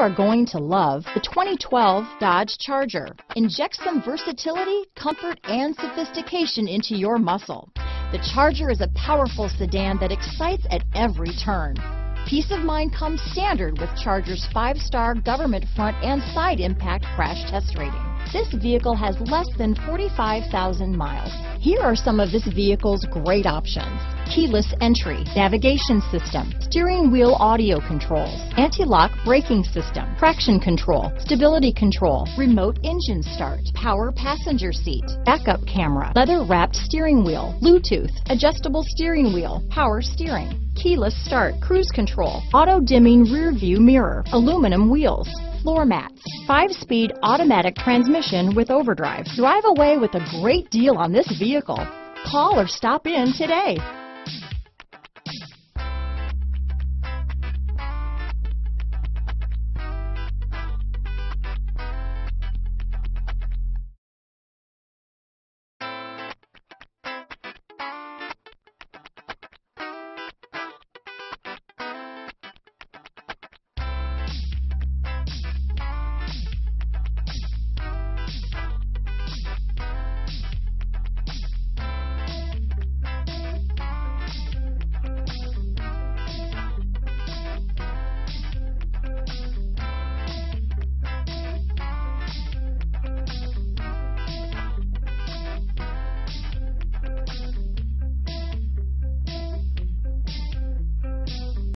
are going to love the 2012 Dodge Charger. Inject some versatility, comfort, and sophistication into your muscle. The Charger is a powerful sedan that excites at every turn. Peace of mind comes standard with Charger's 5-star government front and side impact crash test rating. This vehicle has less than 45,000 miles. Here are some of this vehicle's great options: keyless entry, navigation system, steering wheel audio controls, anti-lock braking system, traction control, stability control, remote engine start, power passenger seat, backup camera, leather-wrapped steering wheel, Bluetooth, adjustable steering wheel, power steering, keyless start, cruise control, auto-dimming rear-view mirror, aluminum wheels, floor mats, 5-speed automatic transmission with overdrive. Drive away with a great deal on this vehicle. Call or stop in today.